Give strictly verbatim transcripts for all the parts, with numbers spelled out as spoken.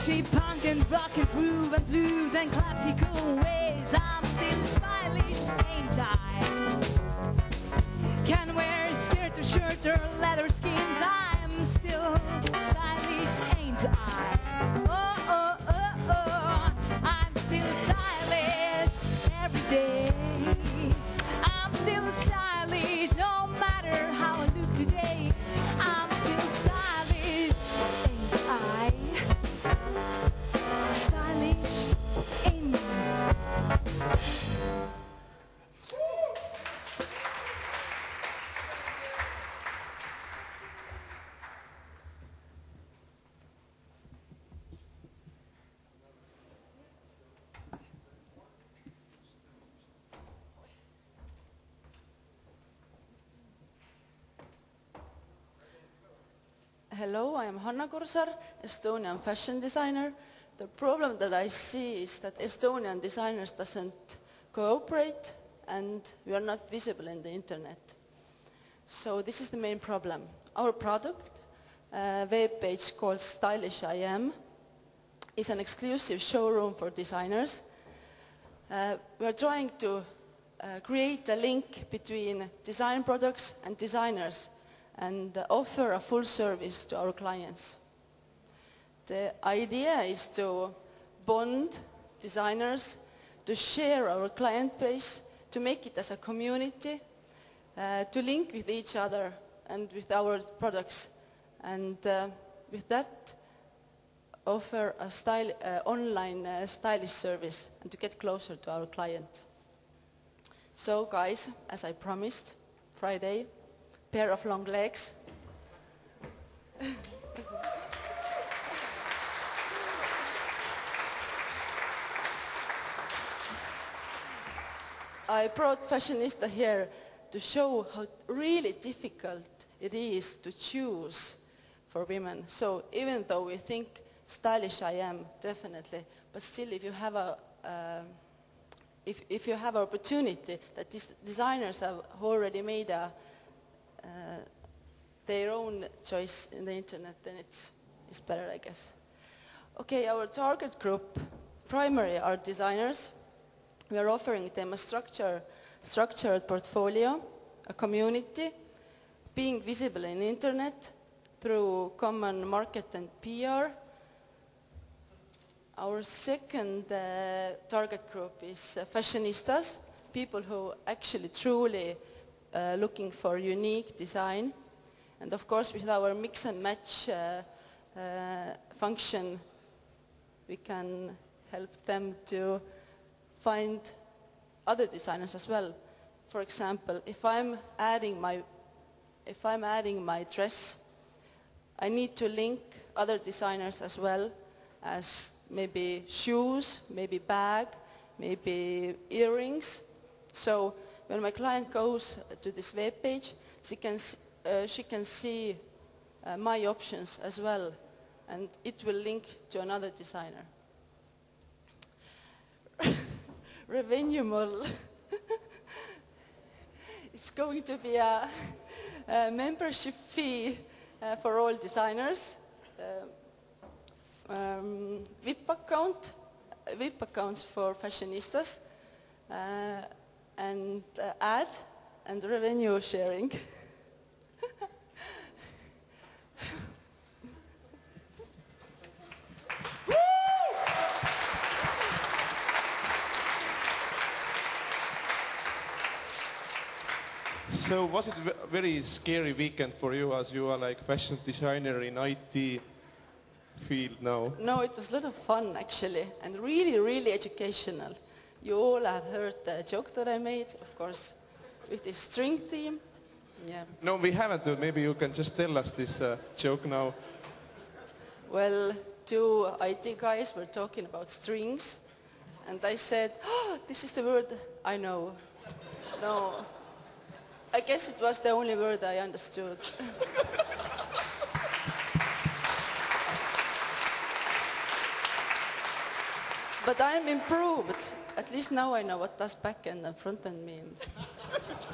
She punk and rock and groove and blues and classical ways. I'm still stylish, ain't I? Can wear skirt or shirt or leather skins. I'm still stylish, ain't I? Oh, oh, oh, oh, I'm still stylish every day. I'm still stylish no matter how I look today. I'm still stylish, ain't I? Stylish in me. Hello, I am Hanna Korsar, Estonian fashion designer. The problem that I see is that Estonian designers doesn't cooperate and we are not visible in the internet. So this is the main problem. Our product, a web page called Stylish dot I M, is an exclusive showroom for designers. Uh, we are trying to uh, create a link between design products and designers and uh, offer a full service to our clients. The idea is to bond designers, to share our client base, to make it as a community, uh, to link with each other and with our products, and uh, with that offer a style, uh, online uh, stylish service and to get closer to our client. So guys, as I promised, Friday, pair of long legs. I brought Fashionista here to show how really difficult it is to choose for women. So even though we think Stylish dot I M, definitely, but still if you have a uh, if, if you have an opportunity that these designers have already made a, uh, their own choice in the internet, then it's, it's better, I guess. Okay, our target group, primary are designers. We are offering them a structure, structured portfolio, a community, being visible in the internet through common market and P R. Our second uh, target group is uh, fashionistas, people who actually truly uh, looking for unique design. And of course with our mix and match uh, uh, function, we can help them to find other designers as well. For example, if I'm adding my, if I'm adding my dress, I need to link other designers as well, as maybe shoes, maybe bag, maybe earrings. So when my client goes to this web page, she can uh, she can see uh, my options as well, and it will link to another designer. Revenue model. It's going to be a, a membership fee uh, for all designers. Uh, um, V I P account, V I P accounts for fashionistas, uh, and uh, ad and revenue sharing. So was it a very scary weekend for you, as you are like fashion designer in I T field now? No, it was a lot of fun actually, and really, really educational. You all have heard the joke that I made, of course, with this string theme. Yeah. No, we haven't. Maybe you can just tell us this uh, joke now. Well, two I T guys were talking about strings, and I said, oh, this is the word I know. No. I guess it was the only word I understood. But I'm improved. At least now I know what does back-end and front-end mean.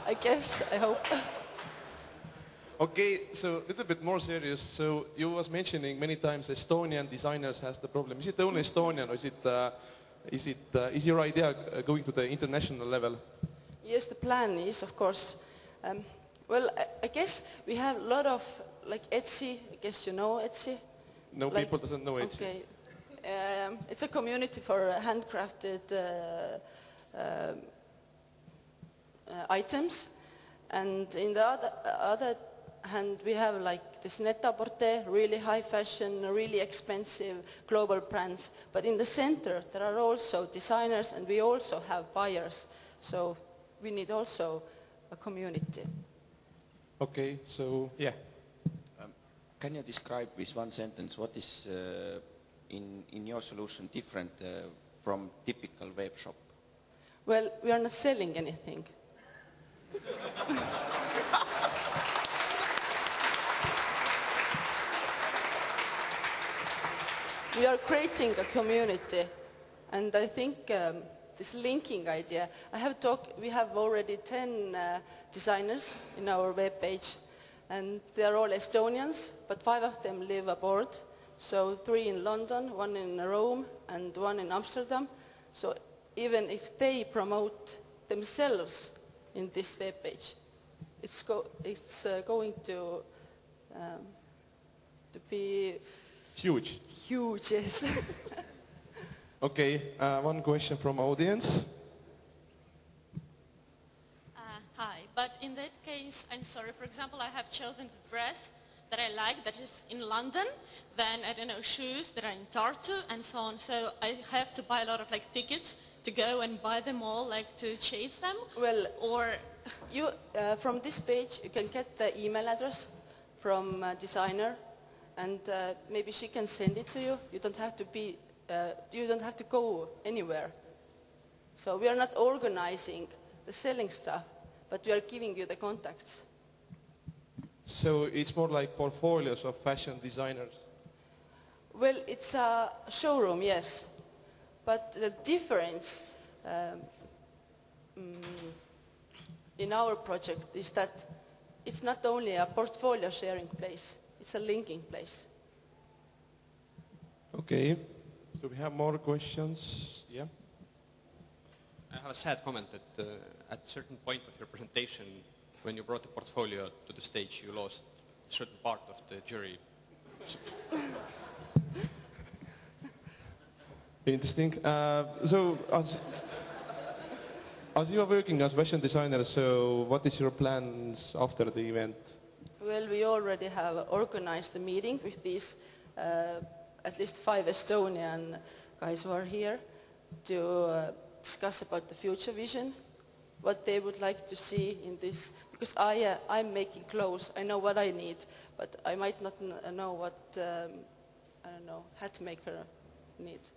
I guess, I hope. Okay, so a little bit more serious. So you was mentioning many times Estonian designers has the problem. Is it only Estonian, or is it, uh, is, it, uh, is your idea going to the international level? Yes, the plan is, of course. Um, well, I, I guess we have a lot of, like Etsy, I guess you know Etsy? No, like, people doesn't know Etsy. Okay. Um, it's a community for uh, handcrafted uh, uh, uh, items, and in the other, uh, other hand we have like this net-a-porter, really high fashion, really expensive global brands, but in the center there are also designers and we also have buyers, so we need also a community. Okay, so yeah. Um, can you describe with one sentence what is uh, In, in your solution different uh, from typical web shop? Well, we are not selling anything. We are creating a community, and I think um, this linking idea, I have talked, we have already ten uh, designers in our web page, and they are all Estonians, but five of them live abroad. So three in London, one in Rome, and one in Amsterdam. So even if they promote themselves in this web page, it's, go it's uh, going to, um, to be... Huge. Huge, yes. Okay, uh, one question from audience. Uh, hi, but in that case, I'm sorry, for example, I have chosen the dress that I like, that is in London, then, I don't know, shoes that are in Tartu, and so on. So I have to buy a lot of, like, tickets to go and buy them all, like, to chase them? Well, or... you, uh, from this page, you can get the email address from a designer, and uh, maybe she can send it to you. You don't have to be, uh, you don't have to go anywhere. So we are not organizing the selling stuff, but we are giving you the contacts. So it's more like portfolios of fashion designers? Well, it's a showroom, yes. But the difference um, in our project is that it's not only a portfolio sharing place, it's a linking place. Okay. So we have more questions? Yeah. I have a sad comment that uh, at a certain point of your presentation, when you brought the portfolio to the stage, you lost a certain part of the jury. Interesting. Uh, so, as, as you are working as fashion designer, so what is your plans after the event? Well, we already have organized a meeting with these uh, at least five Estonian guys who are here to uh, discuss about the future vision, what they would like to see in this, because I, uh, I'm making clothes, I know what I need, but I might not n know what, um, I don't know, hat maker needs.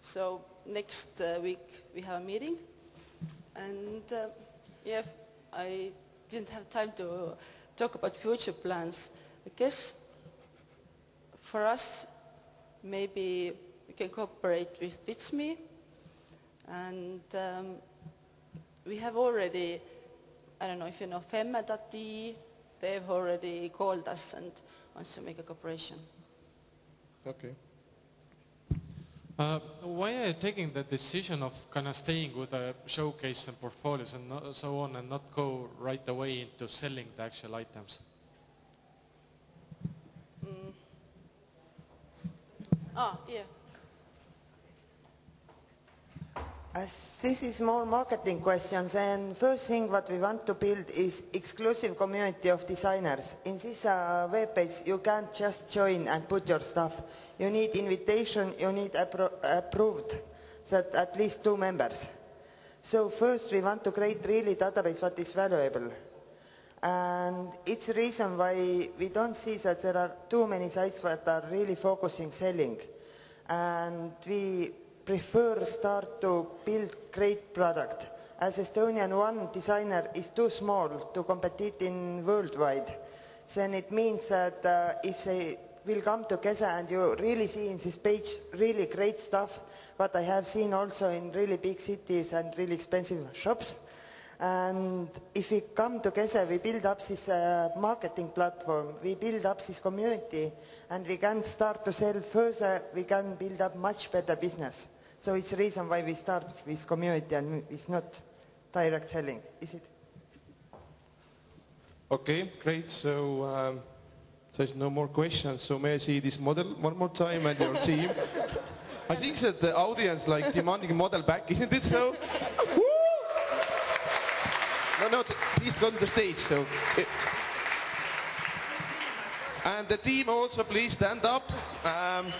So next uh, week we have a meeting, and uh, yeah, I didn't have time to talk about future plans. I guess for us, maybe we can cooperate with Fitsme, and um, we have already, I don't know if you know, Femme dot D E, they've already called us and wants to make a cooperation. Okay. Uh, why are you taking the decision of kind of staying with the showcase and portfolios and not, so on, and not go right away into selling the actual items? Mm. Ah, yeah. As this is more marketing questions, and first thing what we want to build is exclusive community of designers. In this uh, web page you can't just join and put your stuff. You need invitation, you need appro approved, that at least two members. So first we want to create really database what is valuable. And it's the reason why we don't see that there are too many sites that are really focusing selling. And we prefer start to build great product. As Estonian one designer is too small to compete in worldwide, then it means that uh, if they will come together and you really see in this page really great stuff, what I have seen also in really big cities and really expensive shops. And if we come together, we build up this uh, marketing platform, we build up this community, and we can start to sell further, we can build up much better business. So it's the reason why we start with community and it's not direct selling, is it? Okay, great. So um, there's no more questions. So may I see this model one more time and your team? I think that the audience like demanding model back, isn't it so? No, no, please go to the stage. So, and the team also, please stand up. Um,